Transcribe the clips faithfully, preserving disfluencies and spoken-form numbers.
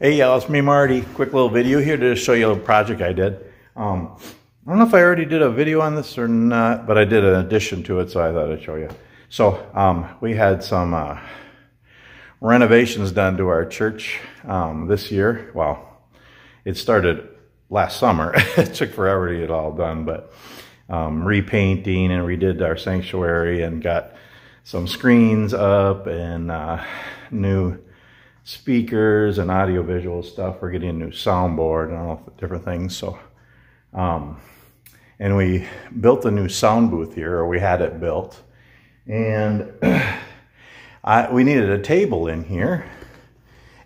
Hey y'all, it's me Marty. Quick little video here to show you a project I did. Um, I don't know if I already did a video on this or not, but I did an addition to it, so I thought I'd show you. So um, we had some uh, renovations done to our church um, this year. Well, it started last summer. It took forever to get it all done, but um, repainting and redid our sanctuary and got some screens up and uh, new speakers and audiovisual stuff. We're getting a new soundboard and all different things. So, um, and we built a new sound booth here, or we had it built. And I, we needed a table in here.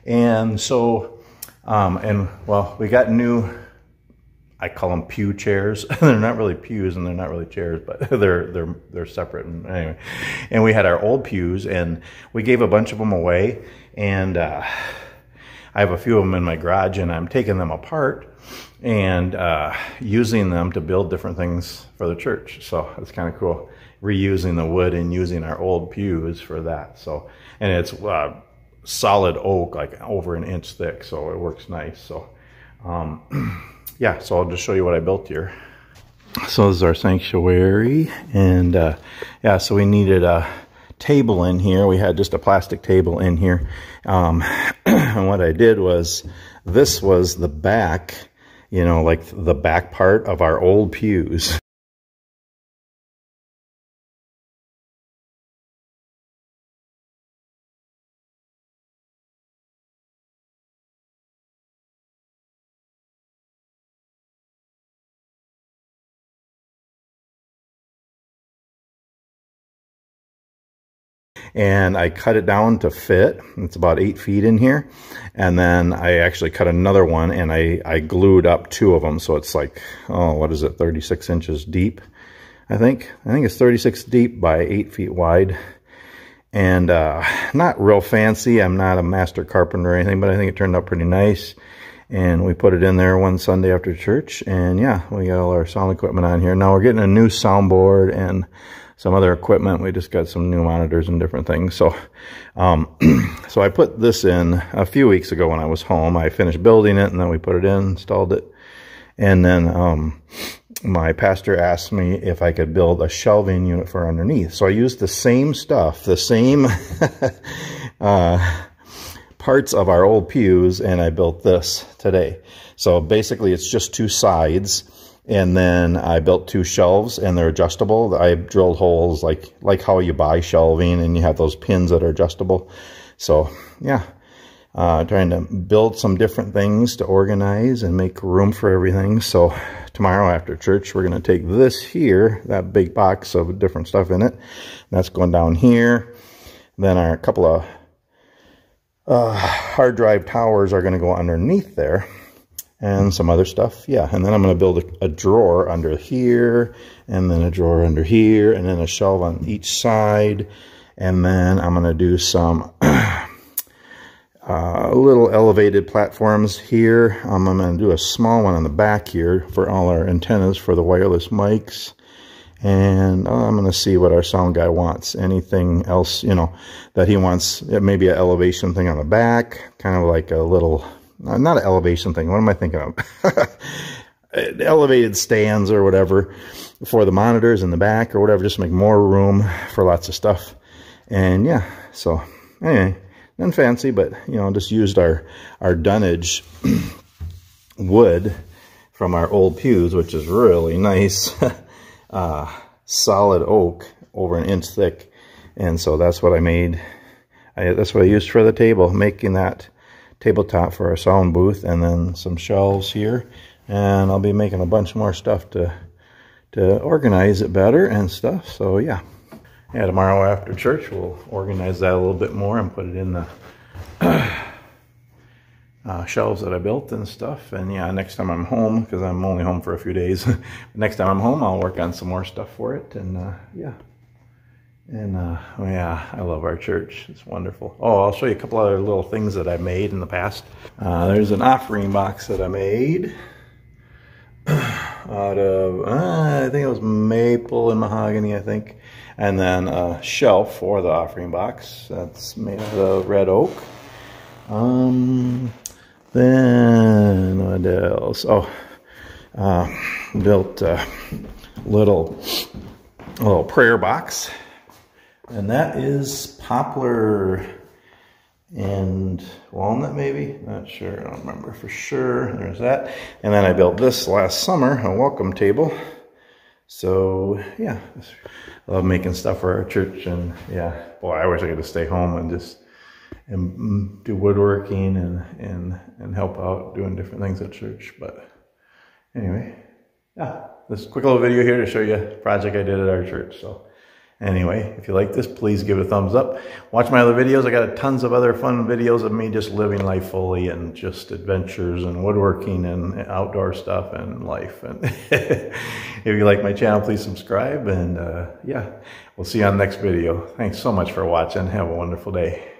And so, um, and well, we got new, I call them pew chairs. They're not really pews and they're not really chairs, but they're they're they're separate. And anyway, and we had our old pews, and we gave a bunch of them away. And uh, I have a few of them in my garage, and I'm taking them apart and uh, using them to build different things for the church. So it's kind of cool, reusing the wood and using our old pews for that. So, and it's uh, solid oak, like over an inch thick, so it works nice. So. Um, Yeah, so I'll just show you what I built here. So this is our sanctuary, and uh, yeah, so we needed a table in here. We had just a plastic table in here, um, and what I did was, this was the back, you know, like the back part of our old pews. And I cut it down to fit. It's about eight feet in here. And then I actually cut another one, and I, I glued up two of them. So it's like, oh, what is it? thirty-six inches deep, I think. I think it's thirty-six deep by eight feet wide. And uh, not real fancy. I'm not a master carpenter or anything, but I think it turned out pretty nice. And we put it in there one Sunday after church. And yeah, we got all our sound equipment on here. Now we're getting a new soundboard and some other equipment. We just got some new monitors and different things. So, um, so I put this in a few weeks ago when I was home. I finished building it, and then we put it in, installed it. And then um, my pastor asked me if I could build a shelving unit for underneath. So I used the same stuff, the same uh, parts of our old pews, and I built this today. So basically it's just two sides. And then I built two shelves, and they're adjustable. I drilled holes like like how you buy shelving, and you have those pins that are adjustable. So yeah, uh, trying to build some different things to organize and make room for everything. So tomorrow after church, we're going to take this here, that big box of different stuff in it. That's going down here. Then our couple of uh, hard drive towers are going to go underneath there. And some other stuff, yeah. And then I'm going to build a, a drawer under here, and then a drawer under here, and then a shelf on each side. And then I'm going to do some uh, little elevated platforms here. Um, I'm going to do a small one on the back here for all our antennas for the wireless mics. And uh, I'm going to see what our sound guy wants. Anything else, you know, that he wants. Maybe an elevation thing on the back, kind of like a little... Not an elevation thing. What am I thinking of? Elevated stands or whatever for the monitors in the back or whatever. Just make more room for lots of stuff. And yeah, so anyway, nothing fancy, but you know, just used our our dunnage wood from our old pews, which is really nice, uh, solid oak over an inch thick. And so that's what I made. I, that's what I used for the table, making that tabletop for our sound booth, and then some shelves here. And I'll be making a bunch more stuff to to organize it better and stuff. So yeah, yeah. Tomorrow after church, we'll organize that a little bit more and put it in the uh, shelves that I built and stuff. And yeah, next time I'm home, because I'm only home for a few days. Next time I'm home, I'll work on some more stuff for it. And uh, yeah. And, uh, oh yeah, I love our church. It's wonderful. Oh, I'll show you a couple other little things that I made in the past. Uh, there's an offering box that I made out of, uh, I think it was maple and mahogany, I think. And then a shelf for the offering box that's made out of red oak. Um, Then what else? Oh, uh, built a little, little prayer box. And that is poplar and walnut, maybe? Not sure. I don't remember for sure. There's that. And then I built this last summer, a welcome table. So, yeah, I love making stuff for our church. And, yeah, boy, I wish I could stay home and just and do woodworking and, and, and help out doing different things at church. But anyway, yeah, this quick little video here to show you a project I did at our church. So. Anyway, if you like this, please give it a thumbs up. Watch my other videos. I got tons of other fun videos of me just living life fully and just adventures and woodworking and outdoor stuff and life. And if you like my channel, please subscribe. And uh, yeah, we'll see you on the next video. Thanks so much for watching. Have a wonderful day.